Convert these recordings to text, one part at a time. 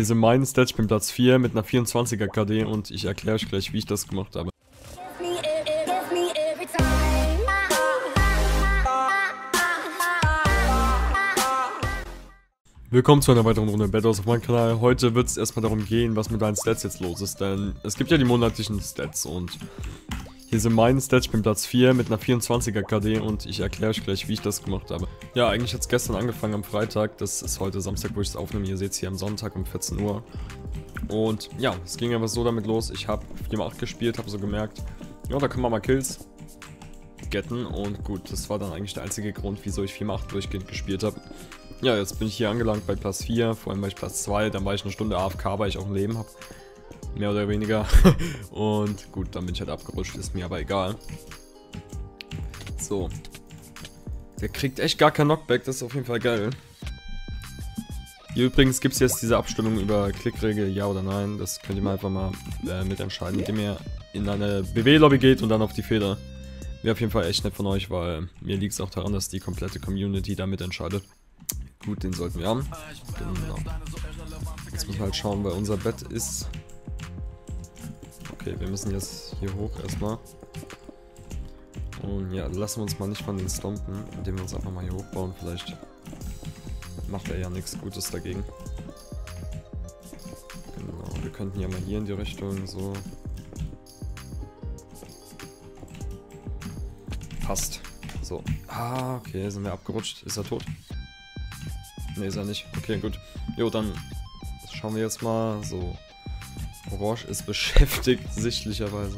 Hier sind meine Stats, ich bin Platz 4 mit einer 24er KD und ich erkläre euch gleich, wie ich das gemacht habe. Willkommen zu einer weiteren Runde Battles auf meinem Kanal. Heute wird es erstmal darum gehen, was mit deinen Stats jetzt los ist, denn es gibt ja die monatlichen Stats und hier sind meine Stats, ich bin Platz 4 mit einer 24er KD und ich erkläre euch gleich, wie ich das gemacht habe. Ja, eigentlich hat es gestern angefangen am Freitag, das ist heute Samstag, wo ich es aufnehme, ihr seht es hier am Sonntag um 14 Uhr. Und ja, es ging einfach so damit los, ich habe 4×8 gespielt, habe so gemerkt, ja, da können wir mal Kills getten und gut, das war dann eigentlich der einzige Grund, wieso ich 4×8 durchgehend gespielt habe. Ja, jetzt bin ich hier angelangt bei Platz 4, vor allem bei Platz 2, dann war ich eine Stunde AFK, weil ich auch ein Leben habe. Mehr oder weniger. Und gut, dann bin ich halt abgerutscht, ist mir aber egal. So. Der kriegt echt gar kein Knockback, das ist auf jeden Fall geil. Hier übrigens gibt es jetzt diese Abstimmung über Klickregel, ja oder nein. Das könnt ihr mal einfach mal mitentscheiden, indem ihr in eine BW-Lobby geht und dann auf die Feder. Wäre auf jeden Fall echt nett von euch, weil mir liegt es auch daran, dass die komplette Community da mitentscheidet. Gut, den sollten wir haben. Genau. Jetzt müssen wir halt schauen, weil unser Bett ist. Okay, wir müssen jetzt hier hoch erstmal. Und ja, lassen wir uns mal nicht von den Stompen, indem wir uns einfach mal hier hochbauen. Vielleicht macht er ja nichts Gutes dagegen. Genau, wir könnten ja mal hier in die Richtung so. Passt. So. Ah, okay, sind wir abgerutscht. Ist er tot? Ne, ist er nicht. Okay, gut. Jo, dann schauen wir jetzt mal so. Rush ist beschäftigt, sichtlicherweise.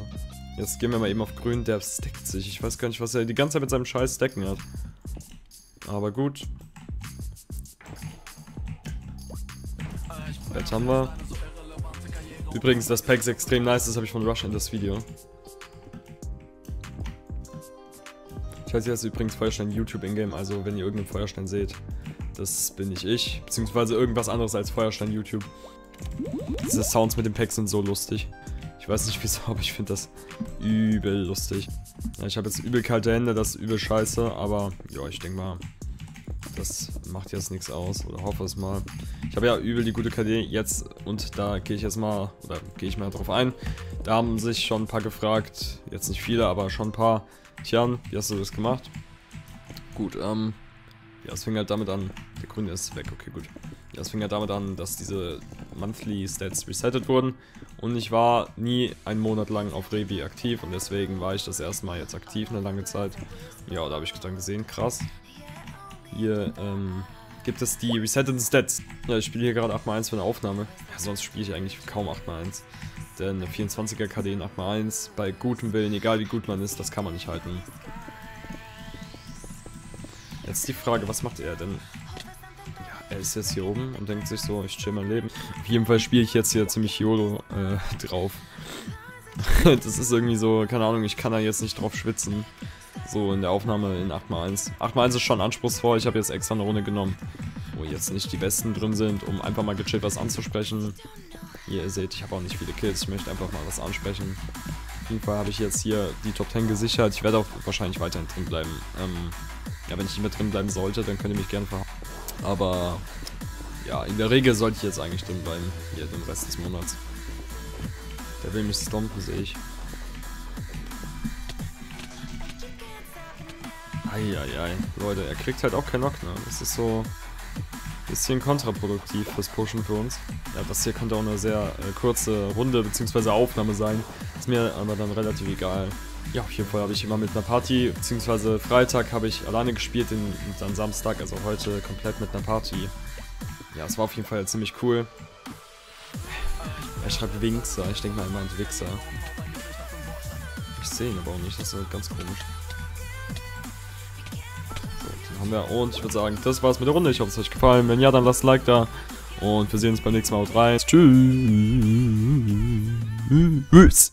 Jetzt gehen wir mal eben auf grün, der stackt sich. Ich weiß gar nicht, was er die ganze Zeit mit seinem Scheiß stacken hat. Aber gut. Jetzt haben wir. Übrigens, das Pack ist extrem nice, das habe ich von Rush in das Video. Ich heiße jetzt übrigens Feuerstein YouTube in-game, also wenn ihr irgendeinen Feuerstein seht. Das bin nicht ich, beziehungsweise irgendwas anderes als Feuerstein YouTube. Diese Sounds mit dem Pack sind so lustig. Ich weiß nicht wieso, aber ich finde das übel lustig. Ja, ich habe jetzt übel kalte Hände, das ist übel scheiße, aber ja, ich denke mal, das macht jetzt nichts aus oder hoffe es mal. Ich habe ja übel die gute KD jetzt und da gehe ich jetzt mal, oder gehe ich mal drauf ein. Da haben sich schon ein paar gefragt, jetzt nicht viele, aber schon ein paar. Tjan, wie hast du das gemacht? Gut, ja, es fing halt damit an, der Grüne ist weg, okay, gut. Ja, es fing halt damit an, dass diese Monthly Stats resettet wurden und ich war nie einen Monat lang auf Revi aktiv und deswegen war ich das erste Mal jetzt aktiv eine lange Zeit. Ja, da habe ich dann gesehen, krass. Hier, gibt es die resetteten Stats. Ja, ich spiele hier gerade 8×1 für eine Aufnahme. Ja, sonst spiele ich eigentlich kaum 8×1. Denn eine 24er KD in 8×1, bei gutem Willen, egal wie gut man ist, das kann man nicht halten. Jetzt die Frage, was macht er denn? Ja, er ist jetzt hier oben und denkt sich so, ich chill mein Leben. Auf jeden Fall spiele ich jetzt hier ziemlich YOLO drauf. Das ist irgendwie so, keine Ahnung, ich kann da jetzt nicht drauf schwitzen. So in der Aufnahme in 8×1. 8×1 ist schon anspruchsvoll, ich habe jetzt extra eine Runde genommen, wo jetzt nicht die Besten drin sind, um einfach mal gechillt was anzusprechen. Ihr seht, ich habe auch nicht viele Kills, ich möchte einfach mal was ansprechen. Auf jeden Fall habe ich jetzt hier die Top 10 gesichert, ich werde auch wahrscheinlich weiterhin drin bleiben. Ja, wenn ich nicht mehr drin bleiben sollte, dann könnt ihr mich gerne verhauen. Aber ja, in der Regel sollte ich jetzt eigentlich drin bleiben, hier den Rest des Monats. Der will mich stompen, sehe ich. Eieiei, Leute, er kriegt halt auch keinen Knock, ne? Das ist so ein bisschen kontraproduktiv fürs Pushen für uns. Ja, das hier könnte auch eine sehr kurze Runde bzw. Aufnahme sein. Ist mir aber dann relativ egal. Ja, auf jeden Fall habe ich immer mit einer Party, beziehungsweise Freitag habe ich alleine gespielt, dann Samstag, also heute komplett mit einer Party. Ja, es war auf jeden Fall ziemlich cool. Er schreibt Winkser, ich denke mal, er meint Wichser. Ich sehe ihn aber auch nicht, das ist ganz komisch. So, dann haben wir, und ich würde sagen, das war's mit der Runde, ich hoffe, es hat euch gefallen. Wenn ja, dann lasst ein Like da und wir sehen uns beim nächsten Mal. Haut rein. Tschüss.